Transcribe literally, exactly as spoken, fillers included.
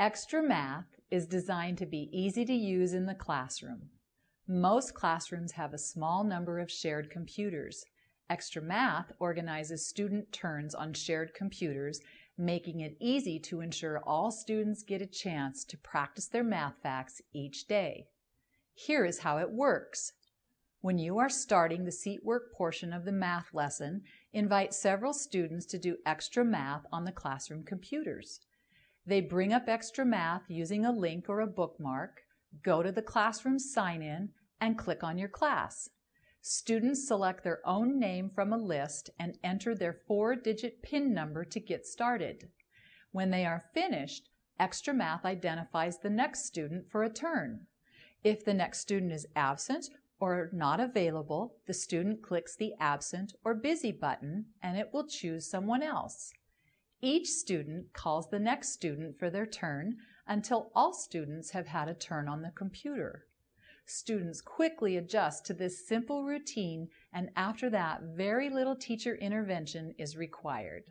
XtraMath is designed to be easy to use in the classroom. Most classrooms have a small number of shared computers. XtraMath organizes student turns on shared computers, making it easy to ensure all students get a chance to practice their math facts each day. Here is how it works. When you are starting the seat work portion of the math lesson, invite several students to do XtraMath on the classroom computers. They bring up XtraMath using a link or a bookmark, go to the classroom sign-in, and click on your class. Students select their own name from a list and enter their four-digit PIN number to get started. When they are finished, XtraMath identifies the next student for a turn. If the next student is absent or not available, the student clicks the Absent or Busy button and it will choose someone else. Each student calls the next student for their turn until all students have had a turn on the computer. Students quickly adjust to this simple routine, and after that, very little teacher intervention is required.